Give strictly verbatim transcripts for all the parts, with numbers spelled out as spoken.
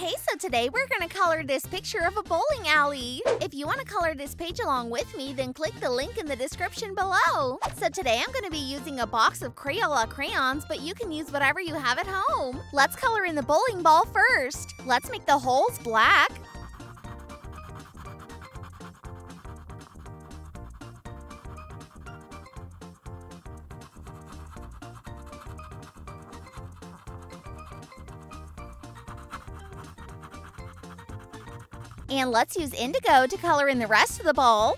Okay, so today we're gonna color this picture of a bowling alley. If you wanna color this page along with me, then click the link in the description below. So today I'm gonna be using a box of Crayola crayons, but you can use whatever you have at home. Let's color in the bowling ball first. Let's make the holes black. And let's use indigo to color in the rest of the bowl.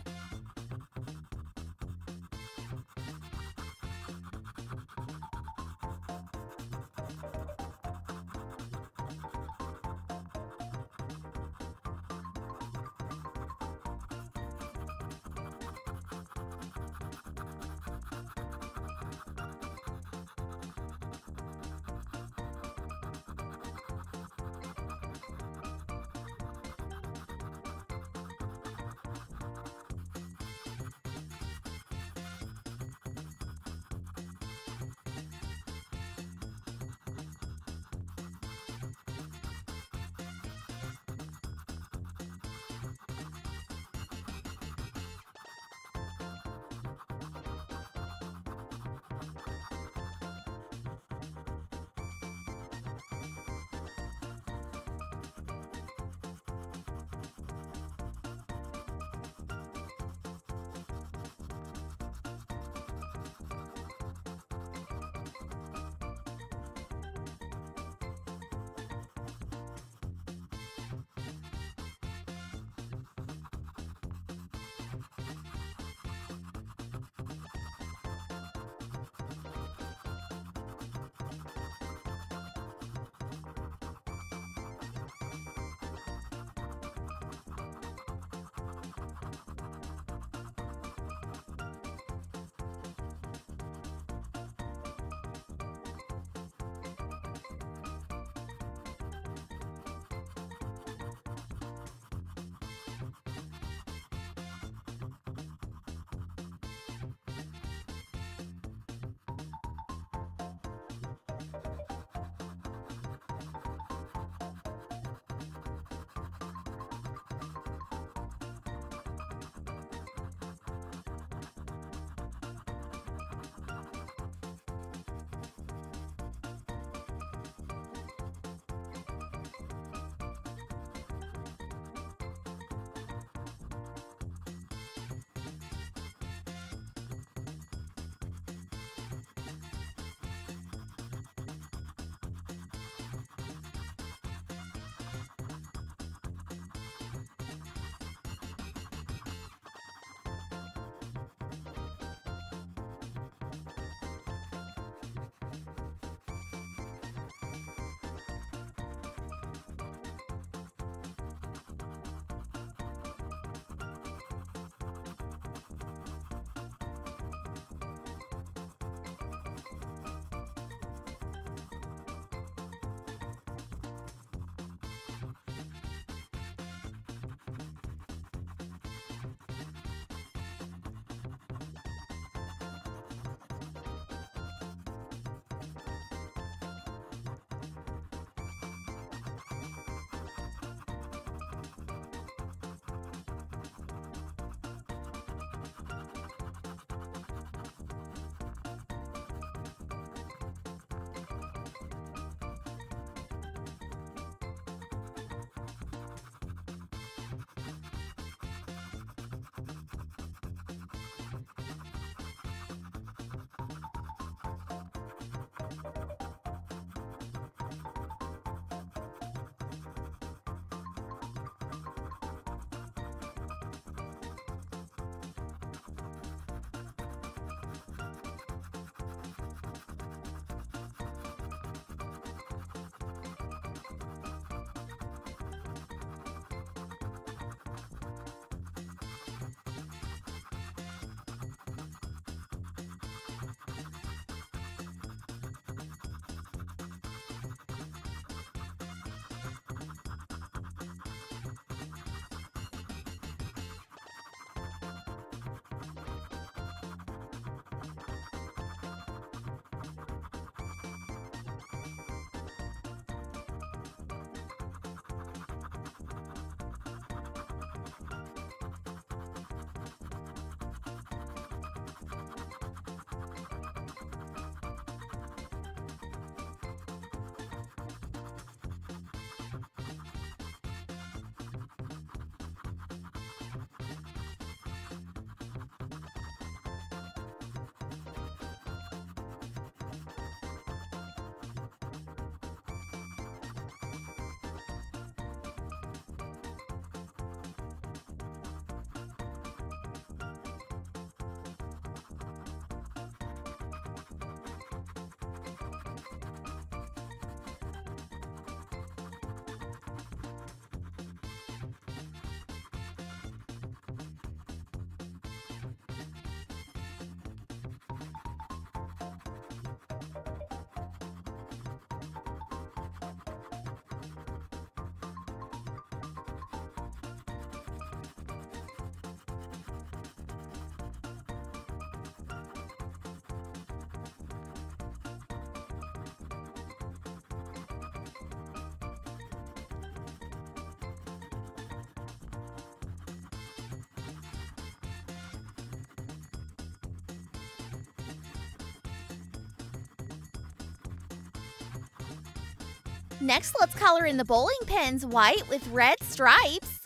Next, let's color in the bowling pins white with red stripes.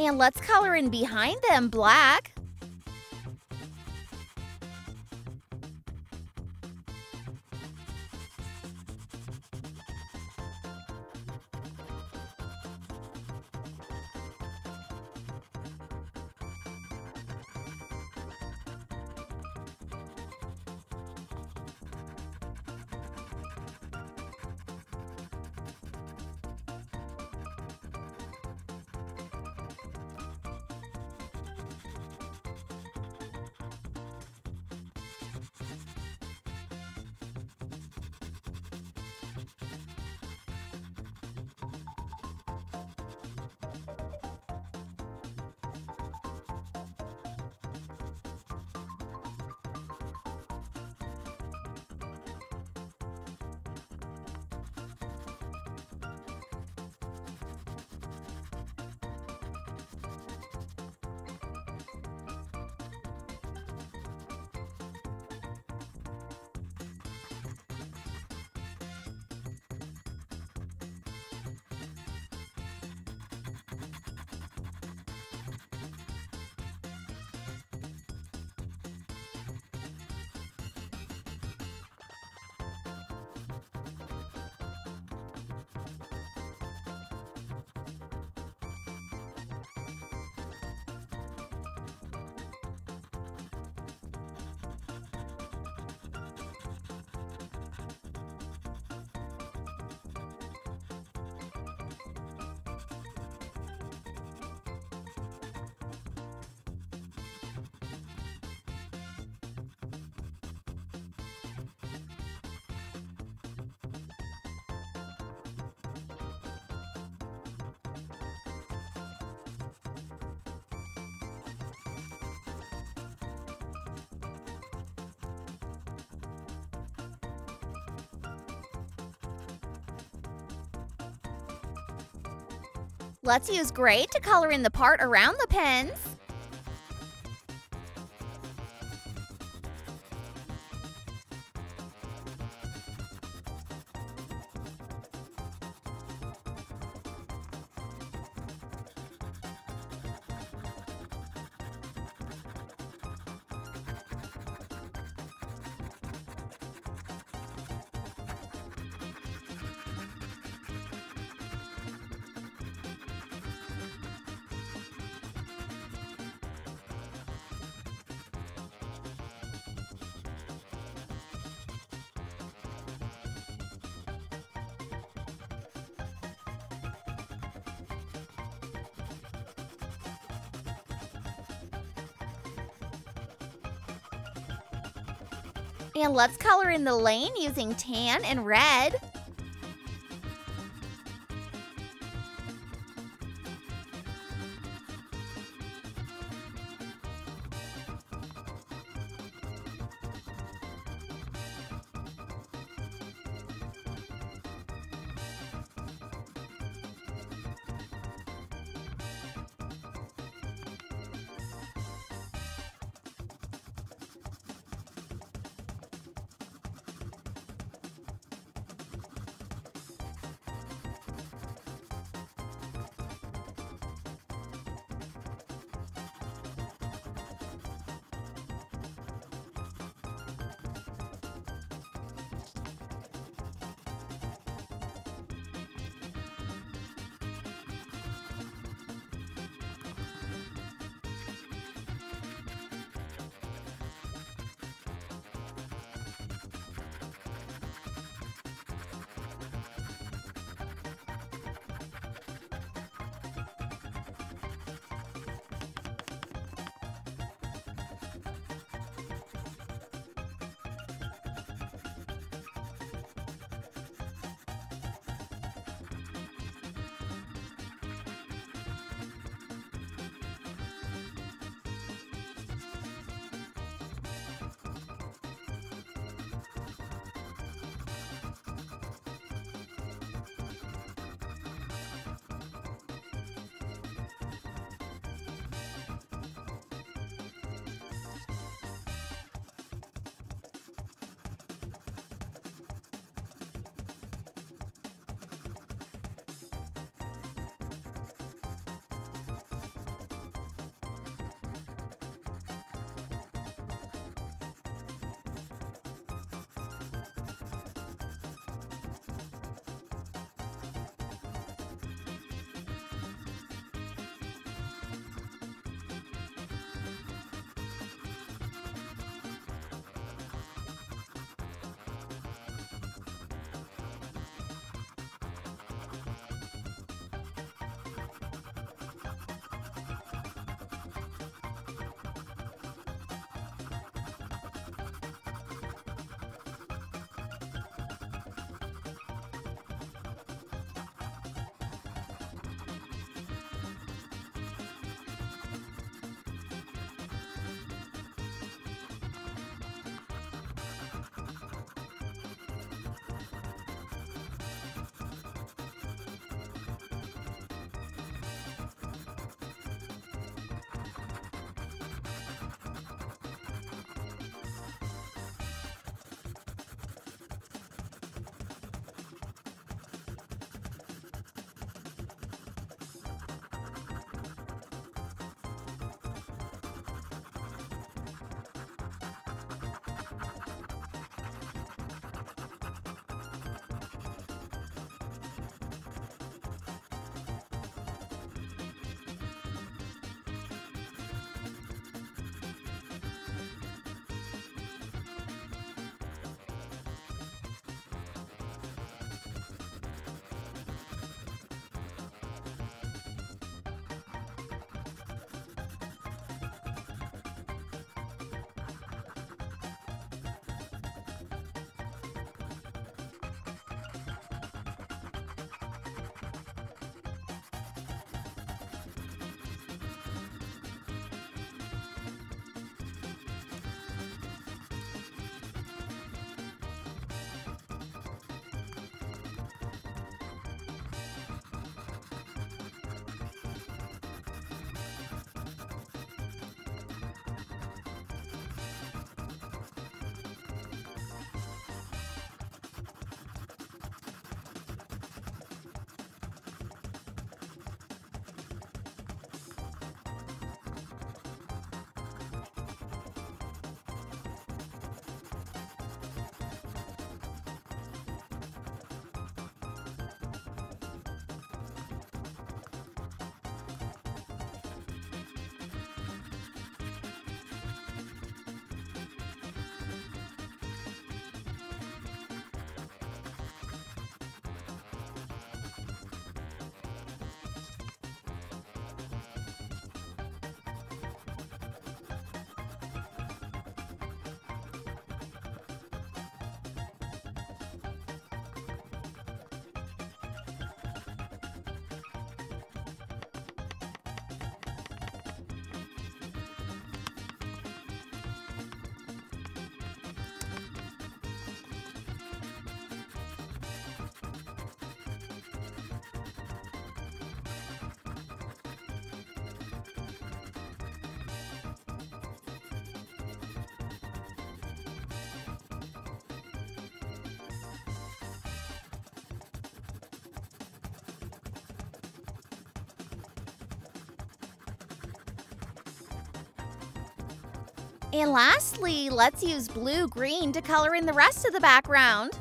And let's color in behind them black. Let's use gray to color in the part around the pins. And let's color in the lane using tan and red. And lastly, let's use blue-green to color in the rest of the background.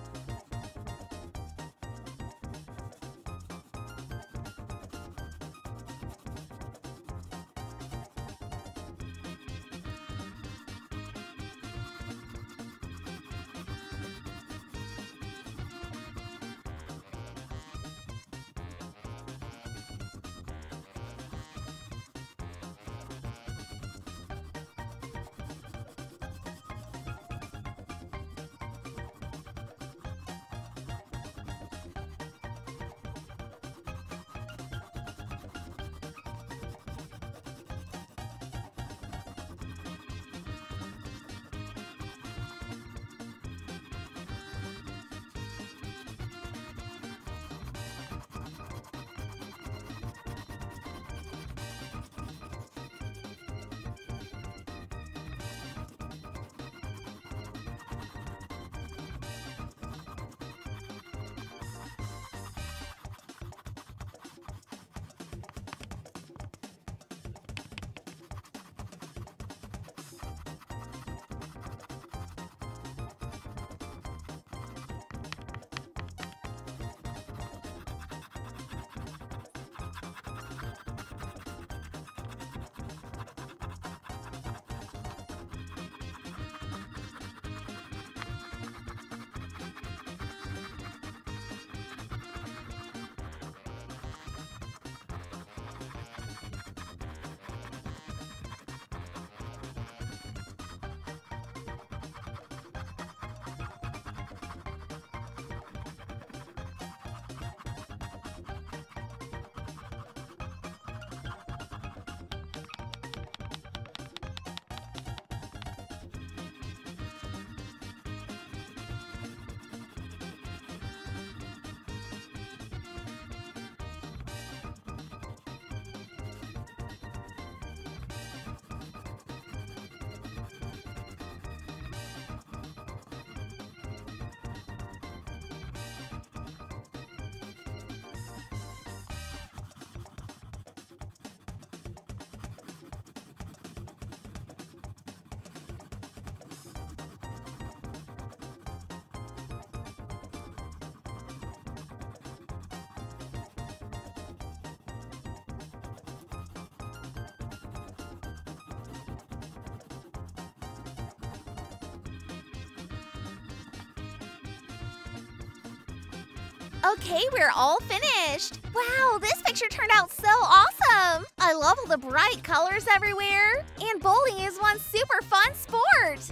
Okay, we're all finished. Wow, this picture turned out so awesome. I love all the bright colors everywhere. And bowling is one super fun sport.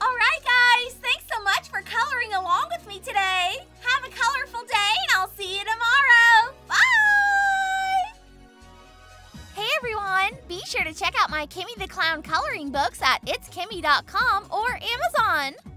All right, guys, thanks so much for coloring along with me today. Have a colorful day and I'll see you tomorrow. Bye! Hey, everyone, be sure to check out my Kimmy the Clown coloring books at it's kimmy dot com or Amazon.